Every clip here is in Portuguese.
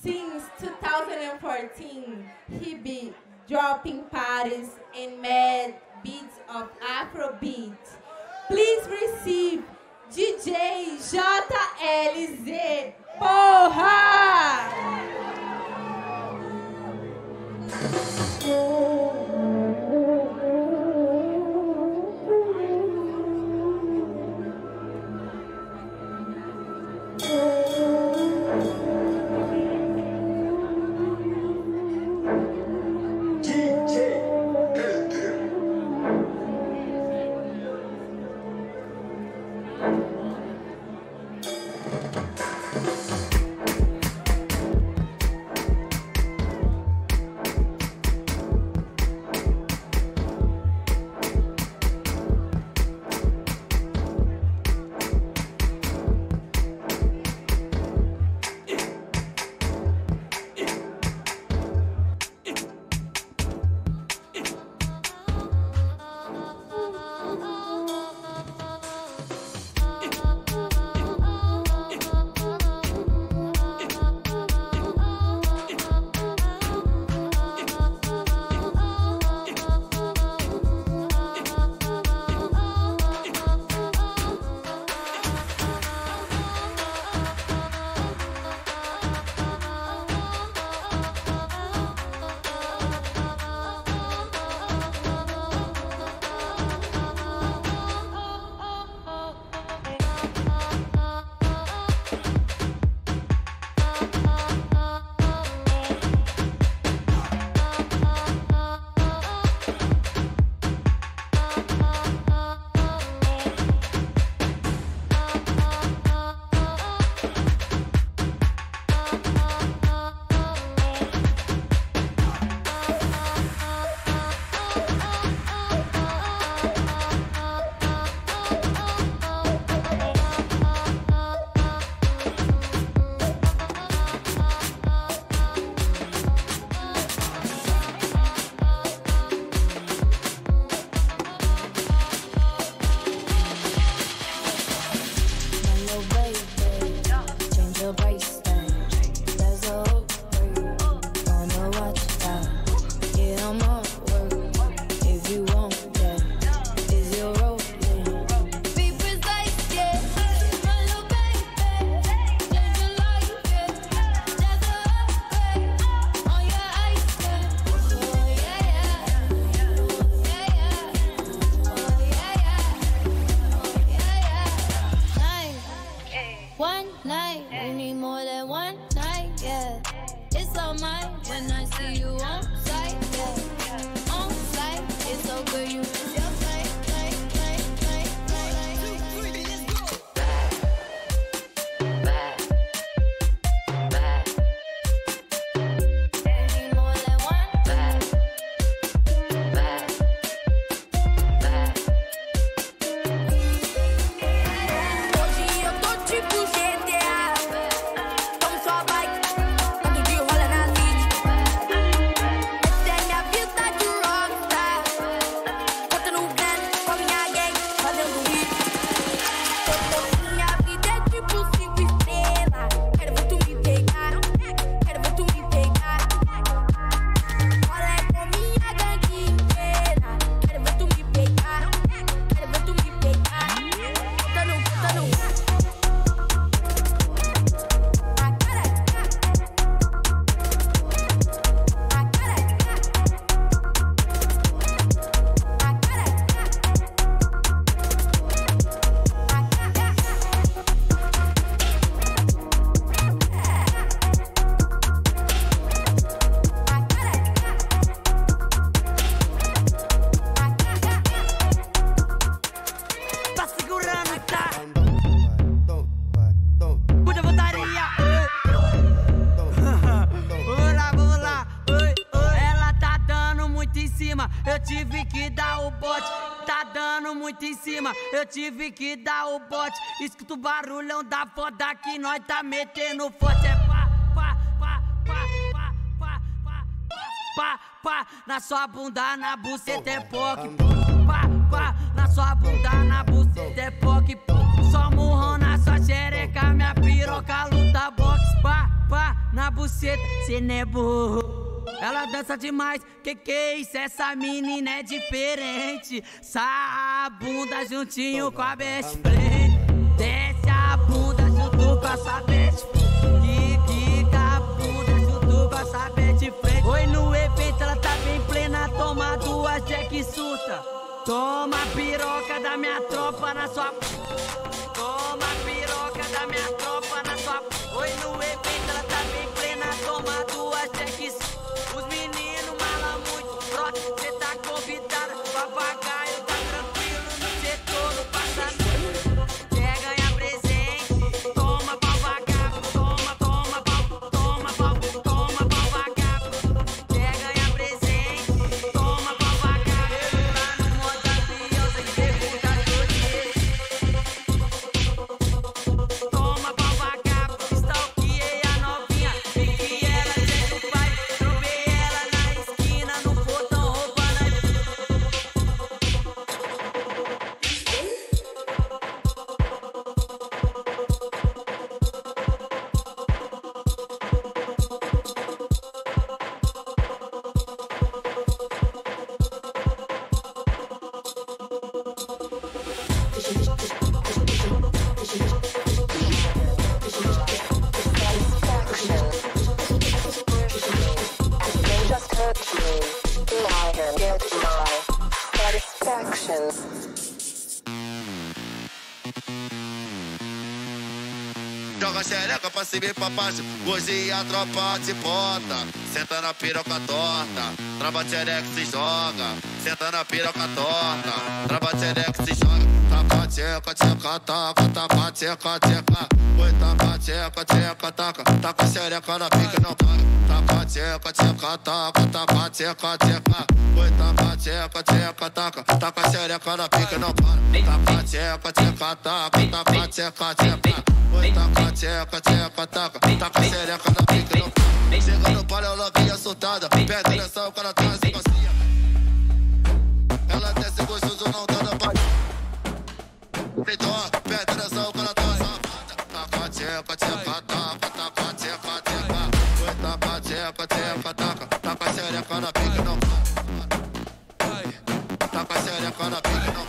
Since 2014, he be dropping parties and mad beats of Afrobeat. Please receive DJ JLZ. Porra! Tive que dar o bote, escuta o barulhão da foda que nós tá metendo forte. É pá, pá, pá, pá, pá, pá, pá, pá, pá, na sua bunda, na buceta é poque. Pá, pá, na sua bunda, na buceta é poque. Só murrão na sua xereca, minha piroca luta boxe. Pá, pá, na buceta, cê não é burro. Ela dança demais, que isso? Essa menina é diferente. Sai a bunda juntinho com a best friend. Desce a bunda junto com a sua best friend. Quica a bunda junto com a sua best friend. Oi, no evento ela tá bem plena, toma duas Jack e surta. Toma a piroca da minha tropa na sua... Toma a piroca da minha tropa na sua... Oi, no evento ela tá bem plena, toma duas Jack e surta. Os meninos malam muito, brota, cê tá convidada. Papagaio tá tranquilo no setor, não passa nada. Quer ganhar presente? Toma pau vagabundo, toma pau, toma pau vagabundo. Quer ganhar presente? Toma pau vagabundo. Lá no modo avião, cê pergunta todo dia. Toma pau vagabundo, stalkeei a novinha, vi que ela é do pai. Joga xereca pra cima e pra baixo, hoje a tropa te bota. Senta na piroca torta, trava xereca se joga. Senta na piroca torta, trava xereca se joga. Taca tcheca, tcheca, taca, taca tcheca, tcheca. Oi, taca tcheca, tcheca, taca, taca xereca na pica não caga. Taca tcheca, tcheca, taca, taca tcheca, tcheca. Oi, taca tcheca, tcheca, taca, taca xereca na pica não caga. Taca tcheca, tcheca, taca, taca tcheca, tcheca. Oi, taca, tcheca, tcheca, taca, taca xereca na pica não caga. Chega no palio, novinha assustada, pega direção, cara atrás e macia. Ela desce gostoso, não tá na palha. Então, pega direção, cara atrás taca, tcheca, tcheca, taca, taca, tcheca, tcheca. Oi, taca, tcheca, tcheca, taca, taca xereca na pica não caga. Taca xereca na pica não caga.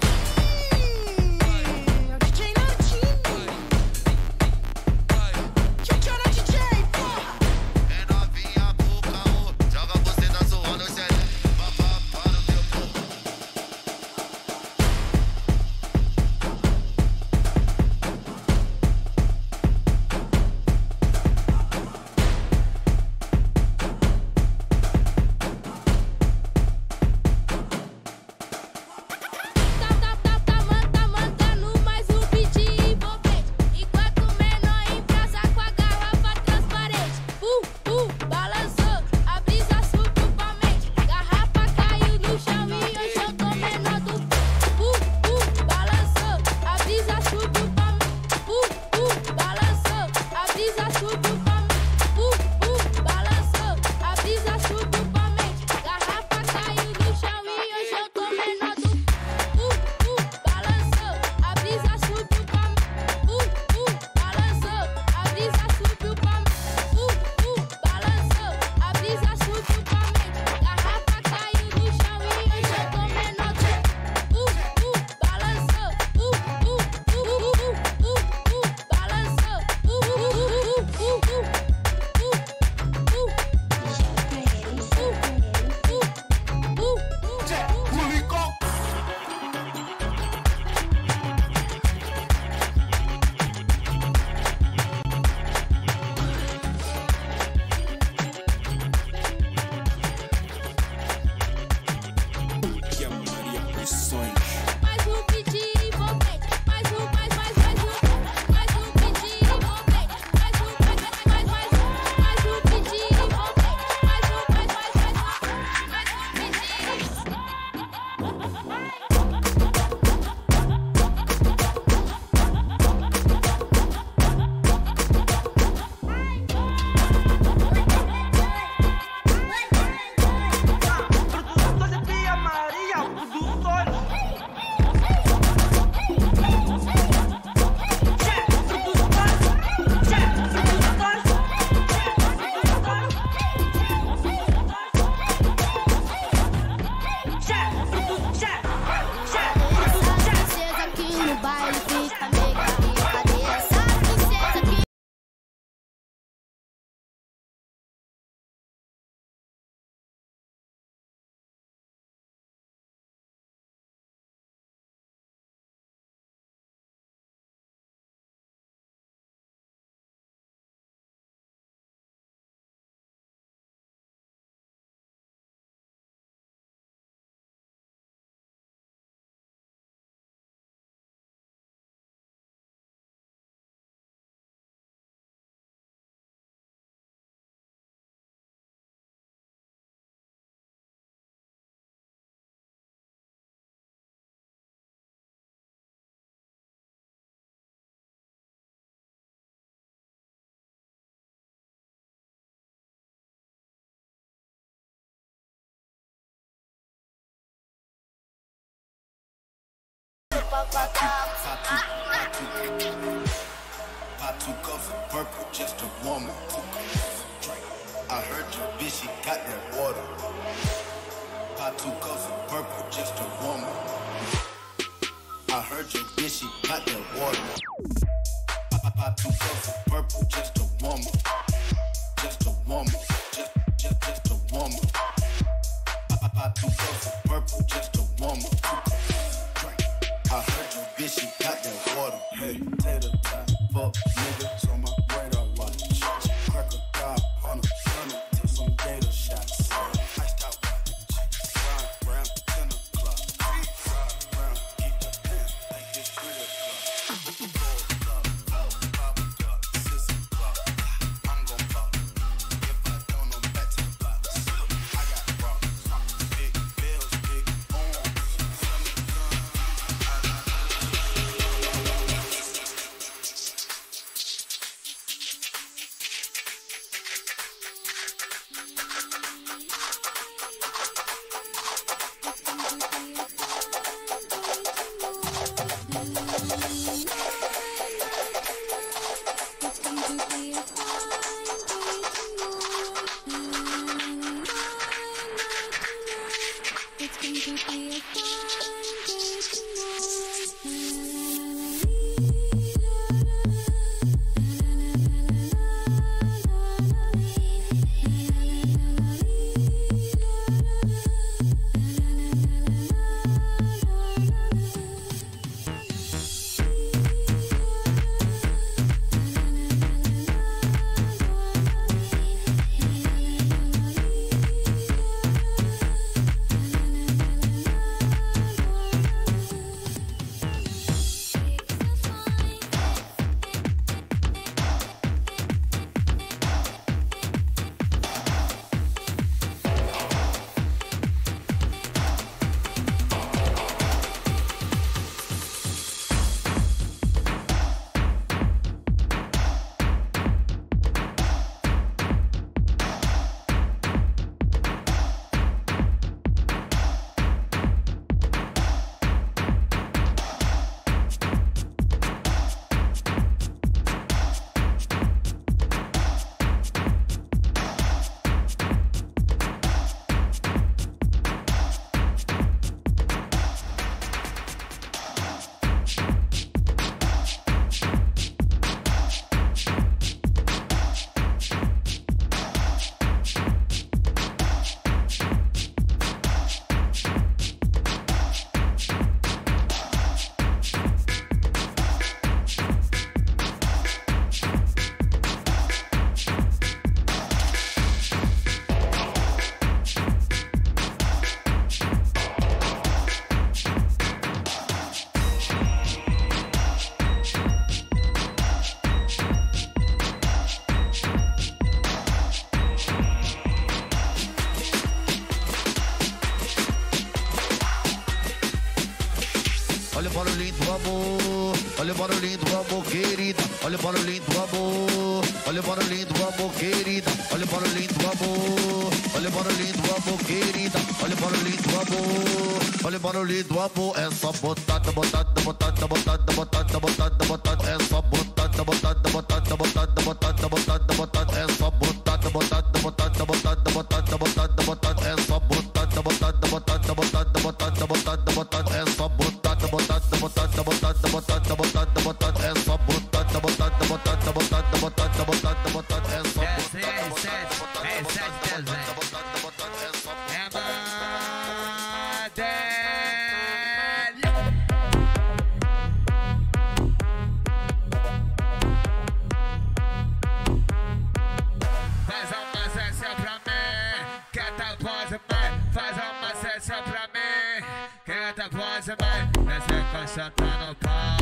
Two cups of purple just to warm it. I heard your bitch, she got that water. Pop two cups of purple just to warm it. I heard your bitch, she got that water. Pop two cups of purple just to warm it. Just to warm it. Just to warm it. Pop two cups of purple just to warm it. I heard your bitch, she got that water. Hey, tater tot, fuck niggas on my radar watch. Crack a dog on a funnel, took some gator shots. Iced out watch, ride round 10 o'clock. Ride round, keep the pen, like it's 3 o'clock. Olha o barulhinho do amor, querida. Olha o barulhinho do amor. Olha o barulhinho do amor, querida. Olha o barulhinho do amor. Olha o barulhinho do amor, querida. Olha o barulhinho do amor. Olha o barulhinho do amor. É só botada, botada, botada, botada, botada, botada, botada. É só botada, botada, botada, botada, botada, botada, botada. É só botada, botada, botada, botada, botada, botada, botada. É só botada, botada, botada, botada, botada, botada, botada. É só botada, botada, botada, botada, botada, botada. É só botada, botada, botada, botada, botada, botada, botada. É só botada, botada, botada, botada, botada, botada, botada. É só faz uma sessão pra mim, que tá quase mais. Faz uma sessão pra mim, que tá quase mais. Nessa cancha tá no pau.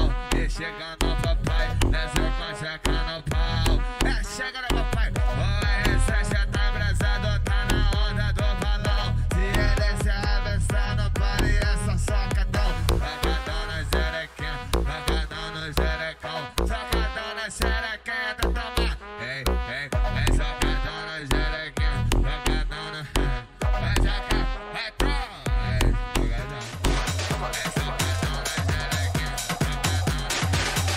Chega no papai, nessa panchaca no pau. É, chega no papai. Olha, essa já tá abraçada, tá na onda do balão. Se ele se avestar, não pare essa sacadão. Sacadão na xerequinha, sacadão no xerecão. Sacadão na xerequinha, tá tomando. Ei, ei, é sacadão na xerequinha, sacadão na xerequinha. Vai sacar, vai tomar. É sacadão. É sacadão. We'll be right back.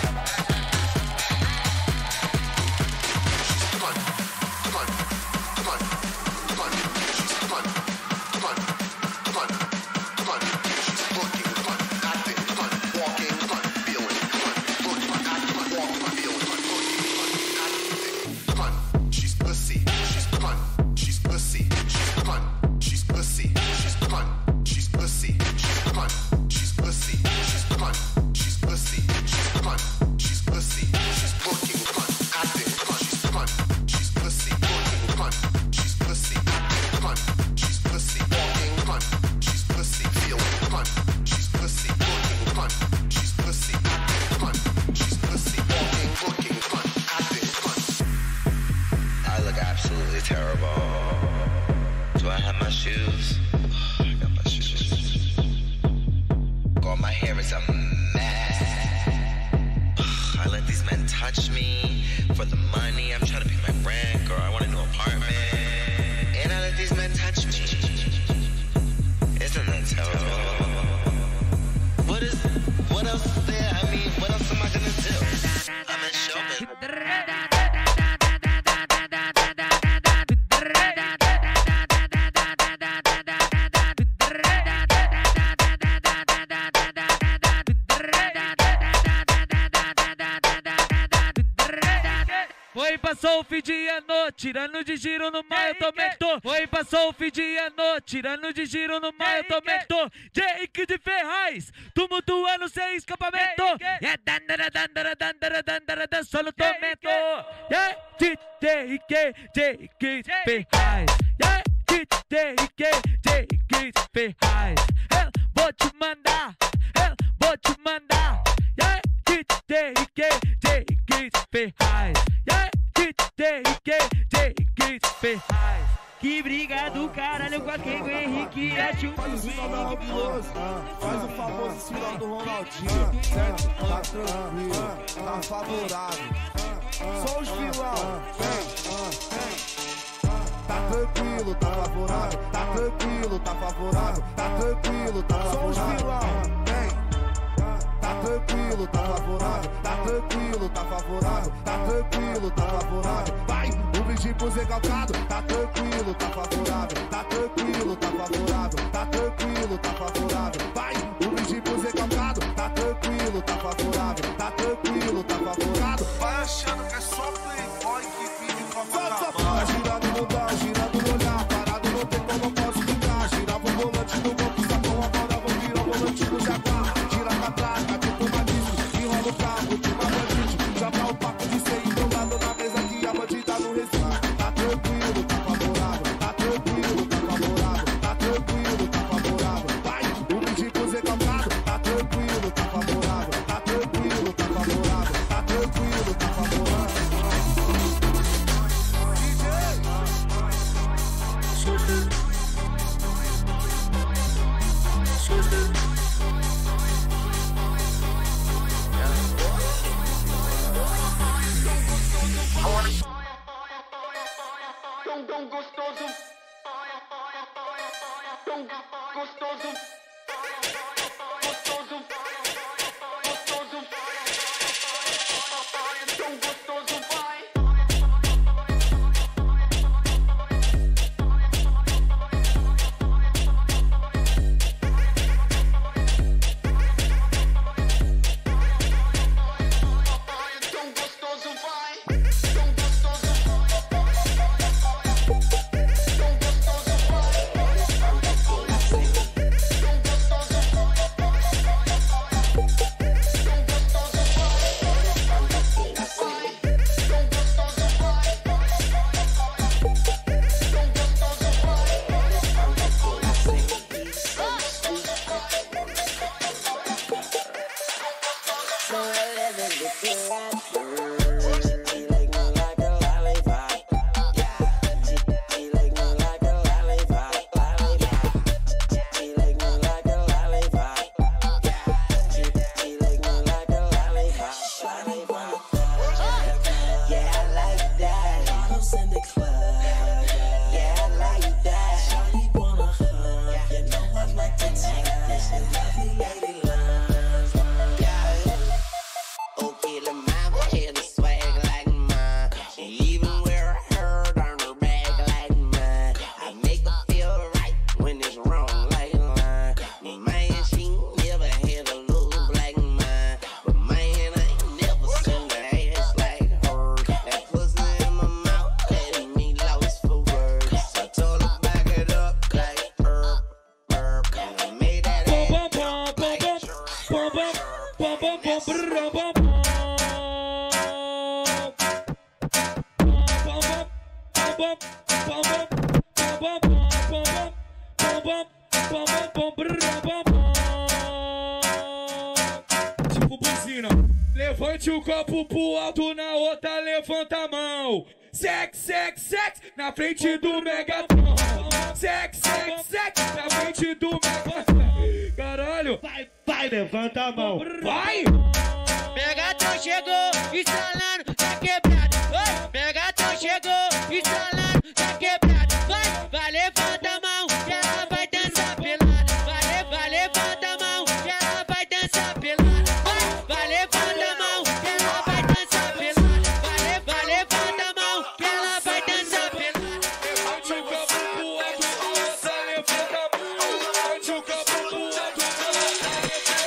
absolutely terrible. Do I have my shoes? I got my shoes. God, my hair is a mess. I let these men touch me for the money. I'm trying to pay my rent, girl. I want a new apartment. And I let these men touch me. Isn't that terrible? What else is there? I mean, what else am I gonna do? I'm in shopping. Passou o fim de ano, tirando de giro no mar, eu também tô. Oi, passou o fim de ano, tirando de giro no mar, eu também tô. Jake de Ferraz, tumultuando sem escapamento. É dandara, dandara, dandara, dandara, dançando o tormento. É Jake, Jake de Ferraz. É Jake, Jake de Ferraz. Eu vou te mandar, eu vou te mandar. É Jake, Jake de Ferraz. Que briga do caralho com a Kego Henrique. Faz o famoso sinal do Ronaldinho, certo? Tá tranquilo, tá favorável. Só os vilão, tá tranquilo, tá favorável. Tá tranquilo, tá favorável. Tá tranquilo, tá favorável. Só os vilão. Tranquilo, tá favorável, tá tranquilo, tá favorável, tá tranquilo, tá favorável. Vai, o bicho pro Zé Calcado, tá tranquilo, tá favorável, tá tranquilo, tá favorável, tá tranquilo, tá favorável. Vai, o bicho pro Zé Calcado, tá tranquilo, tá favorável, tá tranquilo, tá favorável. Vai achando que é só playboy que vive com a boca. Tá girando no lugar, girando no olhar, parado não tem como eu posso ficar. Girava o volante do banco, sacou a bola, vou virar o volante do Jaguar. Levante o copo pro alto, na outra levanta a mão. sex, sex, sex, na frente do megafone. Sex, sex, sex, na frente do megafone. Caralho, vai, vai, levanta a mão, vai. Megatron chegou, instalando, tá quebrado. Oi, Megatron chegou, instalando, tá quebrado. Vai, vai, levanta a mão, que ela vai dançar pelada. Vai, vai, levanta a mão, que ela vai dançar pelada. Vai, vai, levanta a mão, que ela vai dançar pelada. Vai, levanta a mão, que ela vai dançar pelada. Levante o copo pro alto, ela levanta a mão. Levante o copo pro alto, ela levanta a mão.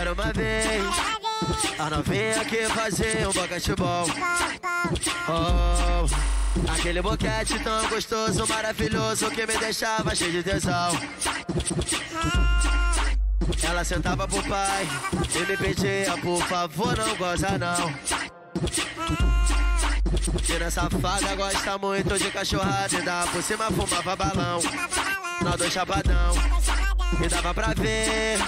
Era uma vez a novinha que fazia um boquete bom. Oh, aquele boquete tão gostoso, maravilhoso, que me deixava cheio de tesão. Ela sentava pro pai e me pedia, por favor, não goza não. Tira safada, gosta muito de cachorrada, e da por cima fumava balão. Nó do chapadão, e dava pra ver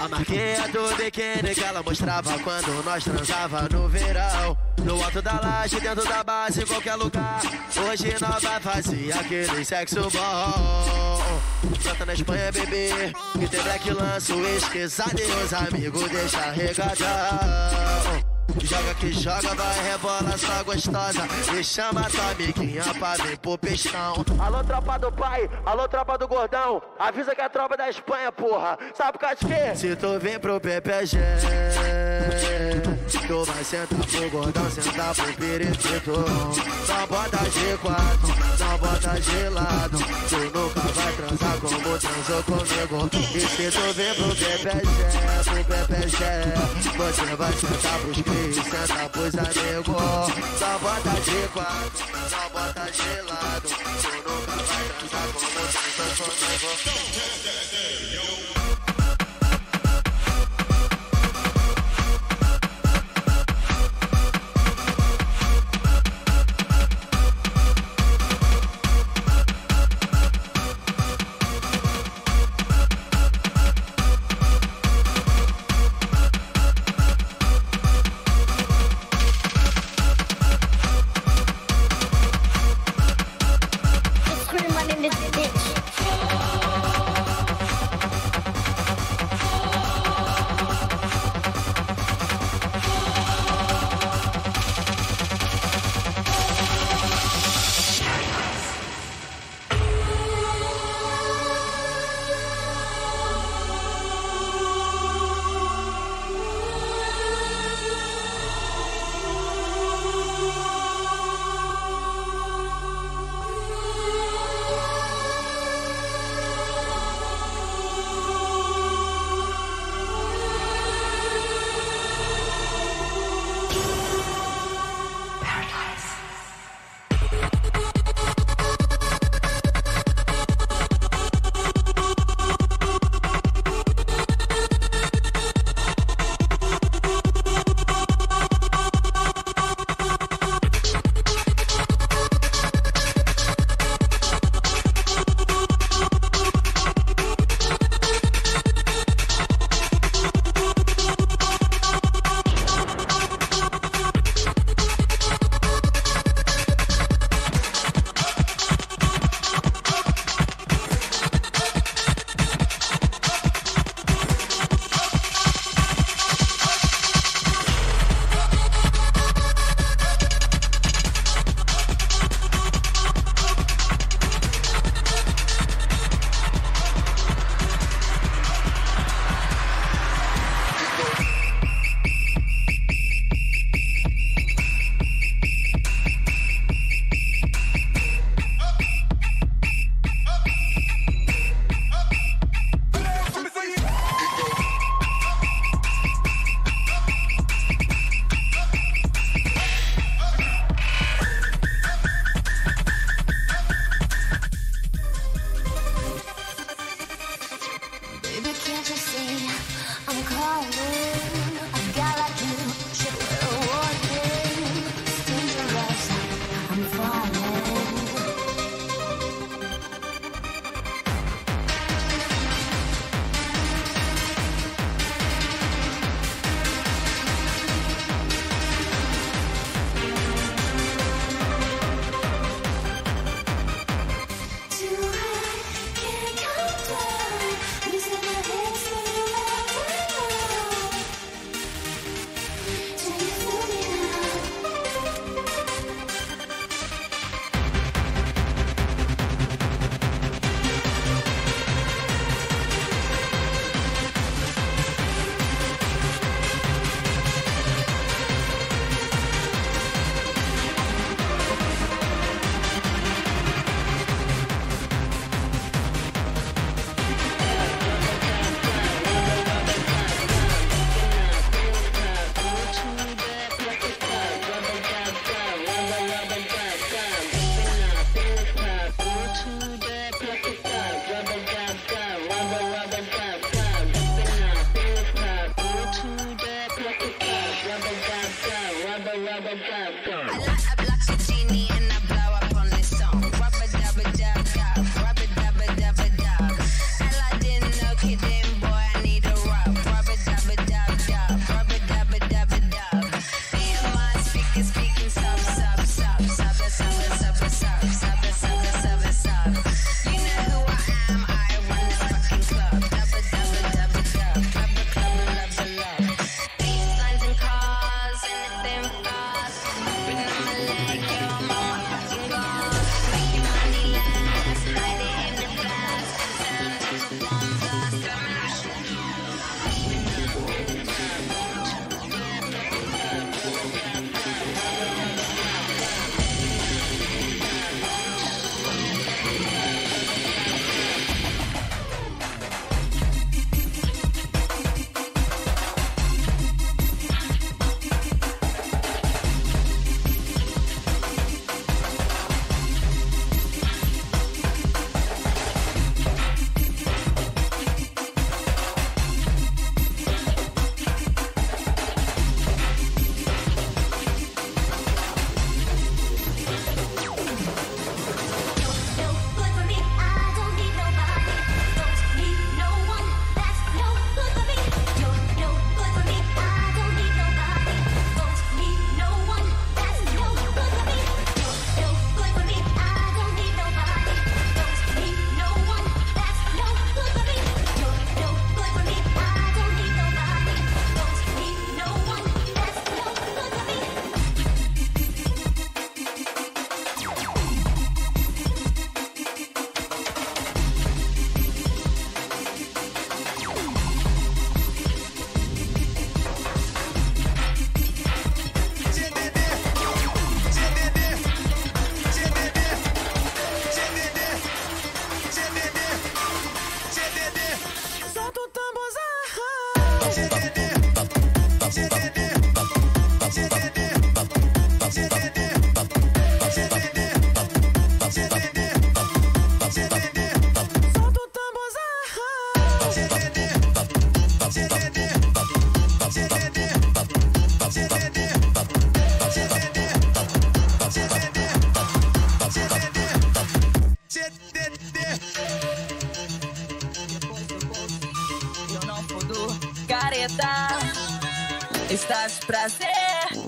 a marquinha do biquíni que ela mostrava quando nós transava no verão. No alto da laje, dentro da base, em qualquer lugar, hoje nova fazia aquele sexo bom. Planta na Espanha, bebê, que tem black lanço, esquisado e os amigos deixa regadão. Joga que joga, vai, rebola, só gostosa, e chama tua amiguinha pra vir pro pistão. Alô, tropa do pai, alô, tropa do gordão, avisa que é a tropa da Espanha, porra. Sabe por causa de quê? Se tu vem pro PPG, tu vai sentar pro gordão, sentar pro piripito. Não bota de quatro, não bota de lado, tu nunca vai transar como transou comigo. E se tu vem pro PPG, você vai sentar pros piripito. Senta pros amigos, só bota de quatro, só bota gelado, tu nunca vai transar com você, só comigo.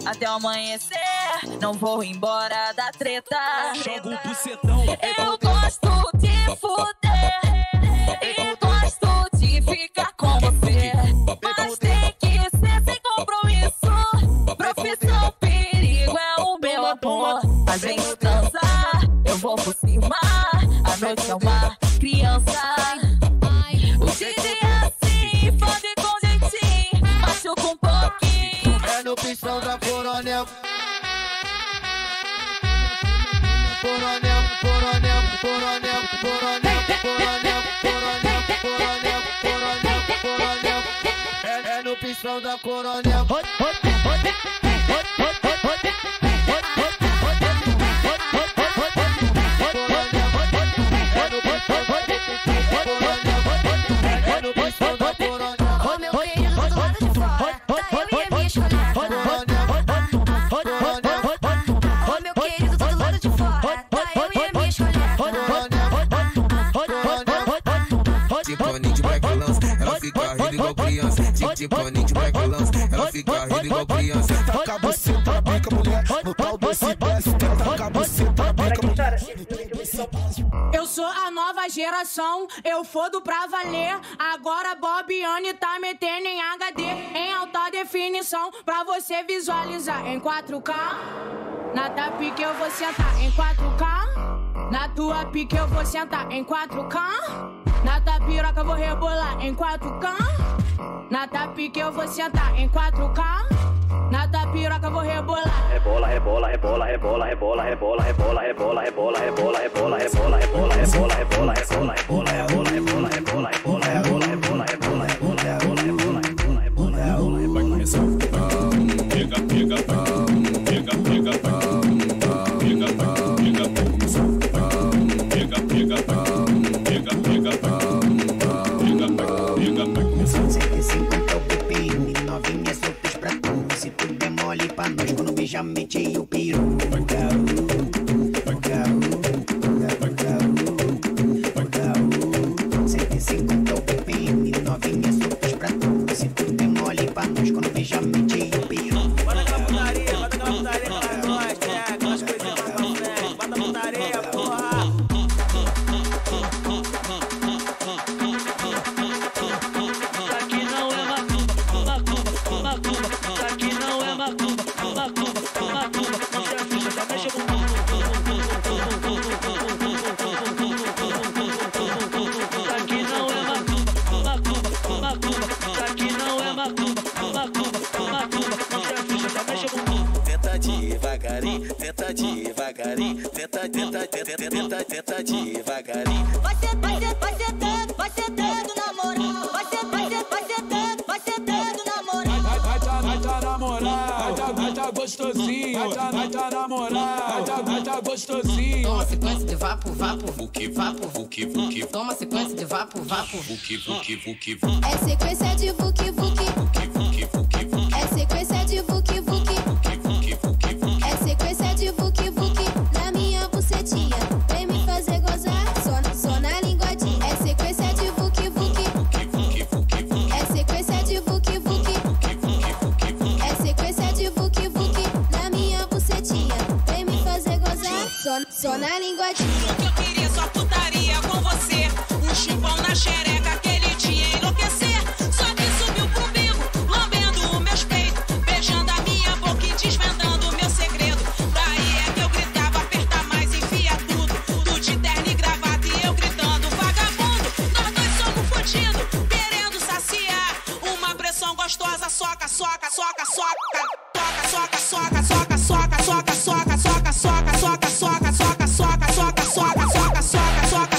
Até o amanhecer, não vou embora da treta. Joga o bucetão. Eu gosto de fuder, eu gosto de ficar com você, mas tem que ser sem compromisso. Profissão perigo é o meu amor. A gente dançar, eu vou por cima. A noite é uma criança. O DJ assim pode com jeitinho, machuca um pouquinho. É no pistão da Coronel, Coronel, Coronel, Coronel, Coronel, Coronel, Coronel, Coronel, Coronel, Coronel. É no pistão da Coronel. De paninho de bagunça, ela fica rindo igual criança. Taca a buceta, bica mulher, no pau desse besta. Taca a buceta, bica mulher. Eu sou a nova geração, eu fodo pra valer. Agora Bobbi Anne tá metendo em HD, em alta definição, pra você visualizar. Em 4K, na tua pique eu vou sentar. Em 4K, na tua pique eu vou sentar. Em 4K, na tua piroca eu vou rebolar. Em 4K, na tapique eu vou sentar. Em 4K, na tapiroca eu vou rebolar. Rebola, rebola, rebola, rebola, rebola, rebola, rebola, rebola, rebola, rebola, rebola, rebola, rebola, rebola, rebola, rebola, rebola, rebola, rebola, rebola, rebola, rebola, rebola, rebola, rebola, rebola, rebola, rebola, rebola, rebola. Vai começar. Pega, pega, pega, pega, pega, pega, pega. Já meti o piru. Pagau, 150 é o pepino. esse puto é mole pra nós quando vi já me diz. Bota aquela putaria, bota aquela putaria pra nós, é, aquelas coisinhas pra nós, é, bota a putaria, porra. Aqui não é macumba, macumba, aqui não é macumba, macumba, macumba, não se assusta, só deixa o tenta devagarinho. Vai ser dando namorado. Vai ser dando namorado. Vai tá namorado. Vai tá gostosinho. Vai tá namorado. Vai tá gostosinho. Toma sequência de vapo, vapo, vuki, vapo, vuki, vuki. Toma sequência de vapo, vapo, vuki, vuki, vuki. É sequência de vuki, vuki. É sequência de vuki, vuki. É sequência de vuki, vuki. Na minha bucetinha. Só na linguadinha. Que eu queria só putaria com você. Um chipão na xereca, aquele dia enlouquecer. Só que subiu comigo, lambendo o meu peito, beijando a minha boca e desvendando o meu segredo. Daí é que eu gritava, aperta mais, enfia tudo. Tudo de terno e gravata e eu gritando, vagabundo. Nós dois somos fodidos, querendo saciar uma pressão gostosa, soca, soca, soca, soca. Soca, soca, soca, soca, soca, soca, soca, soca, soca, soca, soca, soca, soca, soca, soca, soca,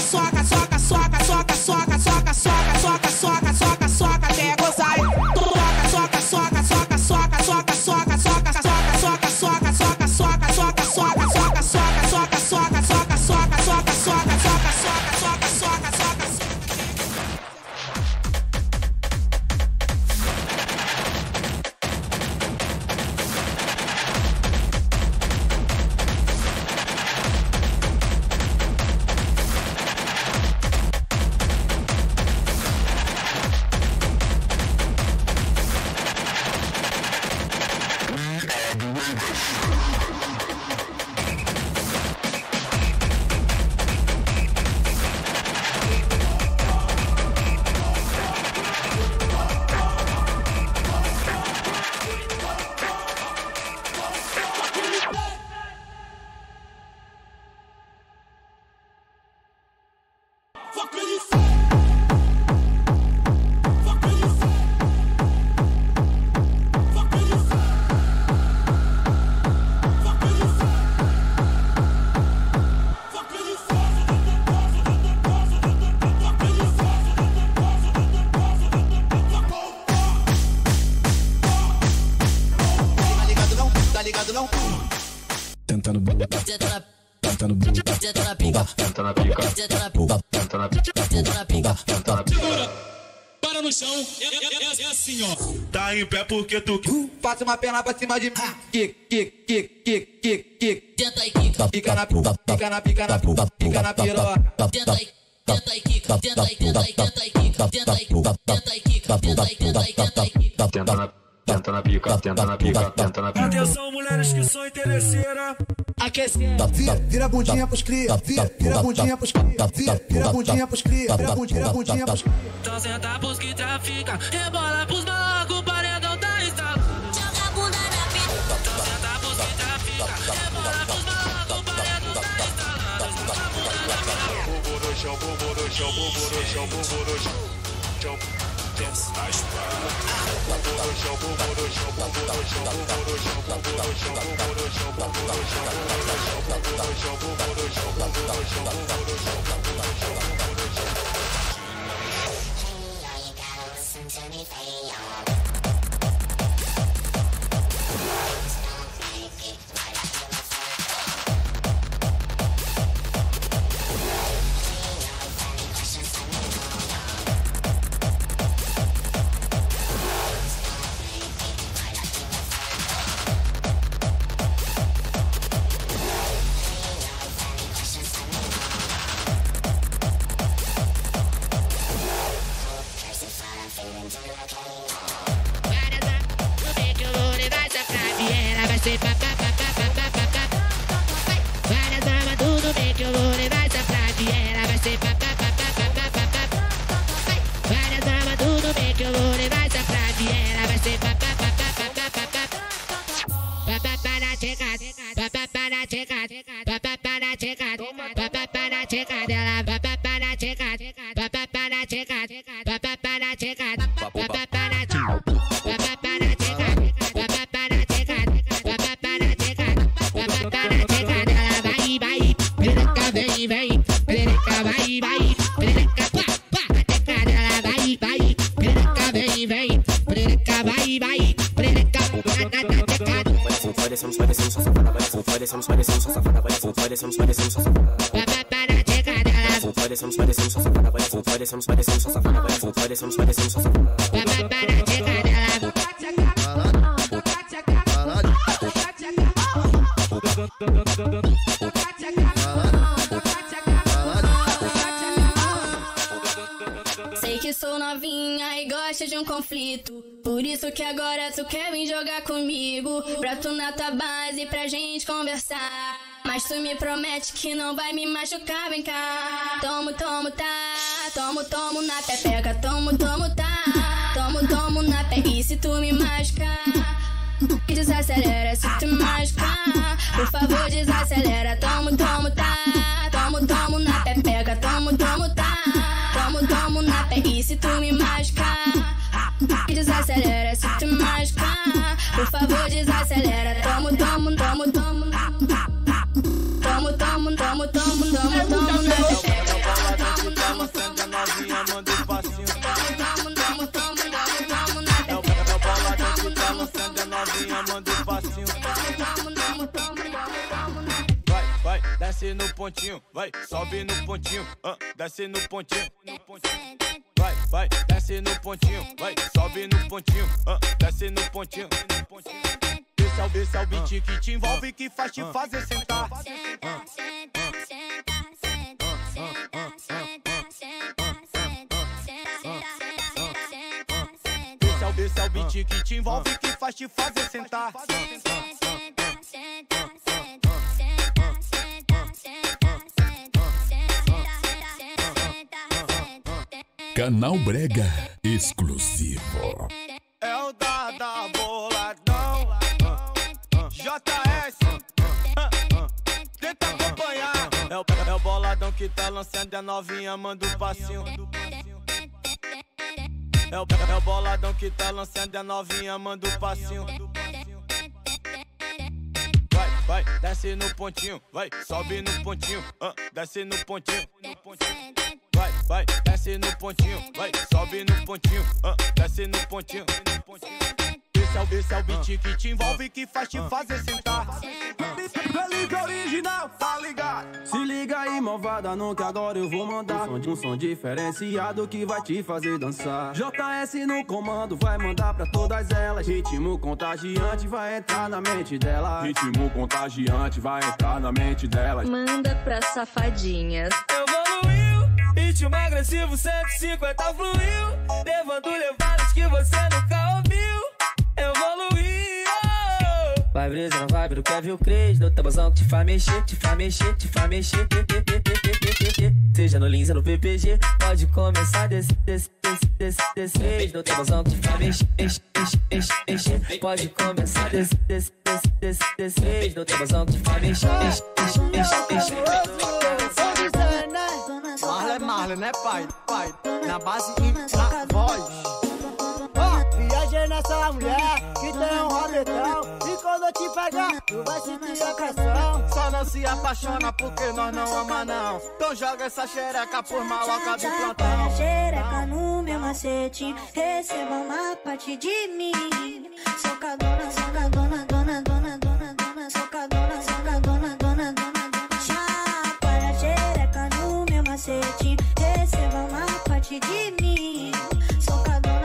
soca, soca, soca, soca, soca, soca, soca, soca, soca, soca, soca, soca, até gozar. Soca, soca, soca, soca, soca, soca, soca, soca, soca, soca, soca, soca, soca, soca, soca, soca, soca, soca, soca, soca, soca, soca, soca, soca, soca, soca, soca, soca. Para no chão, é assim ó. Tá em pé porque tu faz uma perna pra cima de mim. Tenta e quica. Pica na pica, pica na pica, pica na piroca. Tenta e quica, tenta e quica, tenta e quica, tenta e quica. Tenta na pica, tenta na pica, tenta na pica. Atenção, mulheres que são interesseiras. Aquecer. Vira a bundinha pros cria, vira a bundinha pros cria, vira a bundinha pros cria, vira a bundinha pros cria. Então senta pros que trafica, rebola pros malucos, o paredão tá instalado. Joga a bunda na pica. Então senta pros que trafica, rebola pros malucos, o paredão tá instalado. Bubu no chão, bubu no chão, bubu no chão, bubu no chão. Desce na espada. Thank you. Sei que sou novinha e gosto de um conflito, por isso que agora tu quer vir jogar comigo, pra tu na tua base pra gente conversar, mas tu me promete que não vai me machucar, vem cá. Tomo, tomo, tá, tomo, tomo na pepeca, tomo, tomo, tá, tomo, tomo na pepeca. E se tu me machucar, desacelera, se tu me machucar, por favor desacelera. Tomo, tomo, tá, tomo, tomo na pepeca, tomo, tomo, tá, tomo, tomo na pepeca. E se tu me machucar, desacelera, se tu me machucar, por favor desacelera. Tomo, tomo, tomo, tomo. Tomo, tomo, tomo, tomo, tomo, tomo na pepeca. Tomo, tomo, tomo, novinha, manda um passinho. Tomo, tomo, tomo, tomo na pepeca. Tomo, tomo, tomo, tomo, novinha, manda um passinho. Tomo, tomo, tomo, tomo na pepeca. Vai, vai, desce no pontinho, vai, sobe no pontinho, desce no pontinho, no pontinho. Vai, vai, desce no pontinho, vai, sobe no pontinho, desce no pontinho, no pontinho. Esse é o beat que te envolve, que faz te fazer sentar. Senta, senta, senta, senta, senta, senta, senta, senta, senta, senta. Esse é o beat que te envolve, que faz te fazer sentar. Senta, senta, senta, senta, senta, senta, senta, senta. Canal Brega Exclusivo. É o Dada Boladão. JS, tenta acompanhar. É o boladão que tá lançando a novinha, manda um passinho. É o boladão que tá lançando a novinha, manda um passinho. Vai, vai, desce no pontinho, vai, sobe no pontinho, desce no pontinho, no pontinho. Vai, vai, desce no pontinho, vai, sobe no pontinho, desce no pontinho, no pontinho. Esse é o beat que te envolve, que faz te fazer sentar. Relíquia original, tá ligado? Se liga aí, malvada, não que agora eu vou mandar um som diferenciado que vai te fazer dançar. JS no comando, vai mandar pra todas elas. Ritmo contagiante vai entrar na mente dela. Ritmo contagiante vai entrar na mente dela. Manda pra safadinhas. Evoluiu, ritmo agressivo, 150 fluiu. Levando levadas que você nunca ouviu. Vai brisa, vai pro Kevin, o Cres, no tabuzão que te faz mexer, te faz mexer, te faz mexer. Seja no Lins ou no PPG, pode começar descer. No tabuzão que te faz mexer, pode começar descer. No tabuzão que te faz mexer. Marlon é Marlon, né pai? Pai, na base e na voz. Viajei nessa mulher que tem um rabetão, e quando eu te pegar, tu vai sentir a pressão. Só não se apaixona porque nós não amamos não. Então joga essa xereca por maloca de plantão. Xereca no meu macete, receba uma parte de mim. Socadona, socadona, dona, dona, dona, dona. Socadona, socadona, dona, dona, dona. Chacoalha xereca no meu macete, receba uma parte de mim. Socadona, socadona, dona.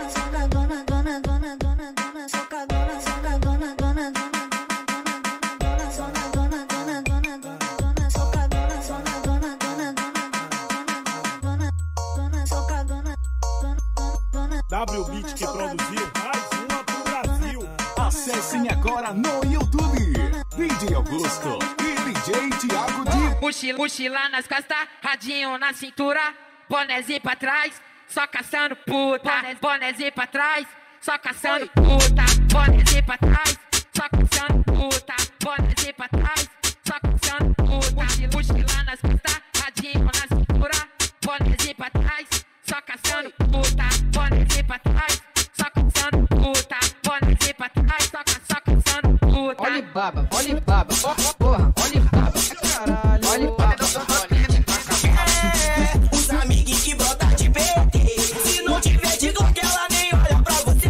WBeat que produziu mais uma pro Brasil. Acessem agora no YouTube DJ Augusto e DJ Tiago de mochila, mochila nas costas, radinho na cintura, bonézinho pra trás, só caçando puta. Bonézinho pra trás, só caçando puta. Bonézinho pra trás, só caçando puta. Bonézinho pra trás, só caçando puta. Mochila nas costas, radinho na cintura, bonézinho pra trás, só caçando puta. Bonézinho pra trás, só caçando puta. Bonézinho pra trás, só caçando puta. Olha baba, olha baba, porra, olha baba, caralho, olha baba, olha. Os amiguinhos que brotam de PT, se não tiver de dor que ela nem olha pra você.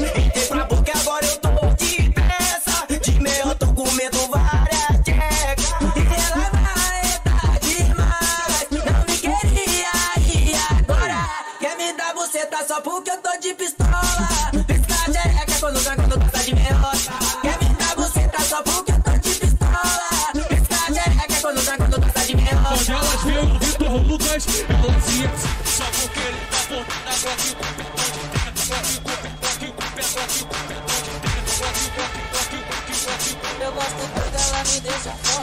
Entrei pra boca agora eu tô de peça, de meia eu tô com medo várias checas. Ela vai tá demais, não me queria e agora quer me dar buceta só porque eu tô de pistola. Pesca jereca quando tá de meiota. Quer me dar buceta só porque eu tô de pistola. Pesca jereca quando tá de meiota. Hoje elas veem o Vitor Lucas, elas iam só porque ele tá voltando agora aqui com o petão de terra, aqui com o petão, aqui com o petão, aqui com o petão de terra, aqui. Eu gosto quando ela me deixa fora.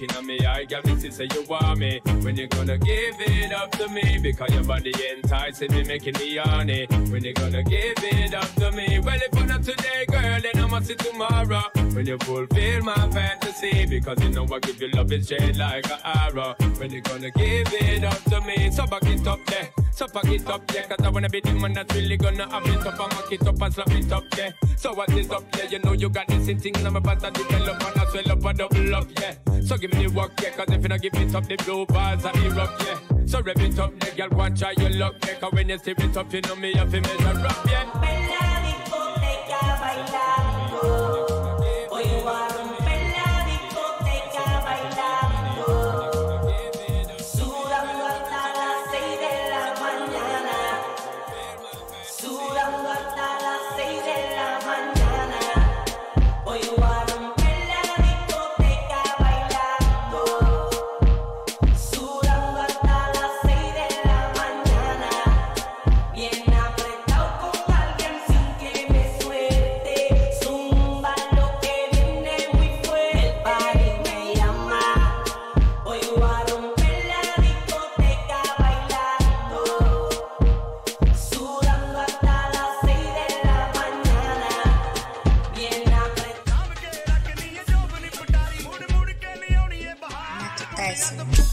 looking at me, I got me to say you want me. When you gonna give it up to me? Because your body enticing me, making me horny. When you gonna give it up to me? Well, if I'm not today, girl, then I'ma see tomorrow. When you fulfill my fantasy, because you know I give you love, it's straight like an arrow. When you gonna give it up to me? So back it up there, so back it up there, cause I wanna be the man that's really gonna have it up and back it up and slap it up there. So what is up there? You know you got this thing and I'm about to develop and I swell up and double up, yeah. So give me the work, yeah, cause if you don't give it up, the blue bars are erupt, yeah. So rev it up, nigga, girl, watch out your luck, yeah, cause when you see it up, you know me, you have to measure up, yeah. Yes.